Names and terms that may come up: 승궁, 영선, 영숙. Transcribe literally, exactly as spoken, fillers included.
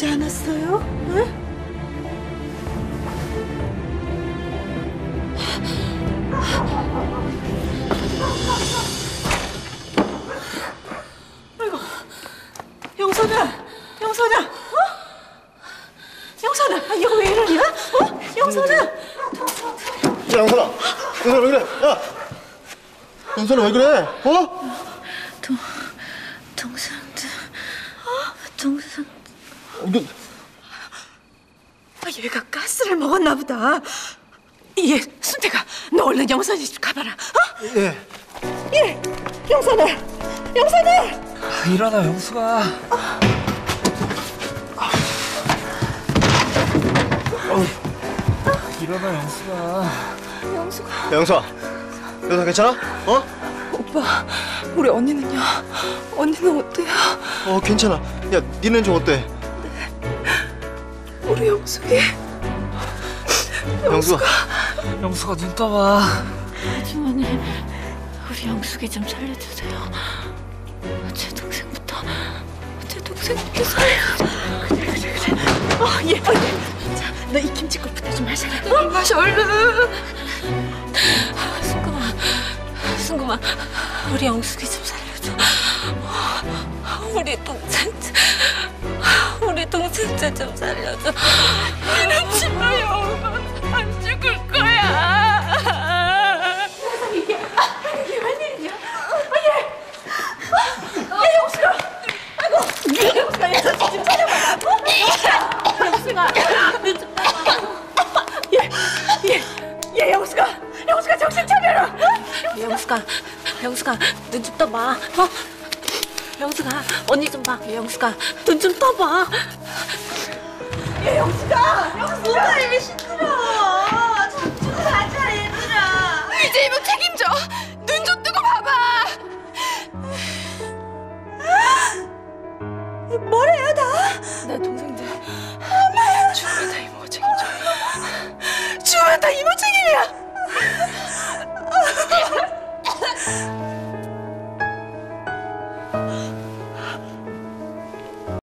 그러지 않았어요? 응? 아이고, 영선아, 영선아, 어? 영선아, 아, 이거 왜 이러냐? 어? 영선아, 야, 영선아, 영선아 왜 그래? 야, 영선아 왜 그래? 어? 동, 동생들, 어? 동생, 이게, 아 얘가 가스를 먹었나 보다. 예, 순택아, 너 얼른 영선이 집 가봐라. 어? 예. 예, 영선아, 영선아. 아, 일어나, 영수가. 어. 어. 일어나, 영수가. 영수가. 영수아, 영수아 괜찮아? 어? 오빠, 우리 언니는요? 언니는 어때요? 어, 괜찮아. 야, 니는 좀 어때? 네. 우리 영숙이. 영수가. 영수가 눈 떠봐. 아주머니, 우리 영숙이 좀 살려주세요. 제 동생부터, 제 동생부터 살려주세요. 그래, 그래, 그래. 어, 예, 어, 예. 자, 너 이 김치국부터 좀 마셔. 어? 마셔, 얼른. 아, 승궁아, 승궁아, 우리 영숙이 좀 살려줘. 우리 동생, 우리 동생들 좀 살려줘. 이러지 마요. 안 죽을 거야. 세상에 이게, 이게 웬일이냐? 아, 얘, 얘 영수야. 아이고, 얘 영수야, 얘 좀 찾아봐라. 어? 영수가, 눈 좀 따봐. 얘, 얘, 얘 영수가, 영수가 정신 차려라. 어? 영수가, 영수가, 눈 좀 떠봐. 어? 영수가, 언니 좀 봐. 영수가, 눈 좀 떠봐. 얘 영수가, 영수가. 이미 시끄러워. 잠좀 가자, 얘들아. 이제 이분 책임져. 눈 좀 뜨고 봐봐. 뭐래요, 다? 내 동생들. 엄마야. 죽으면 다 이모가 책임져. 죽으면 다 이모 책임져.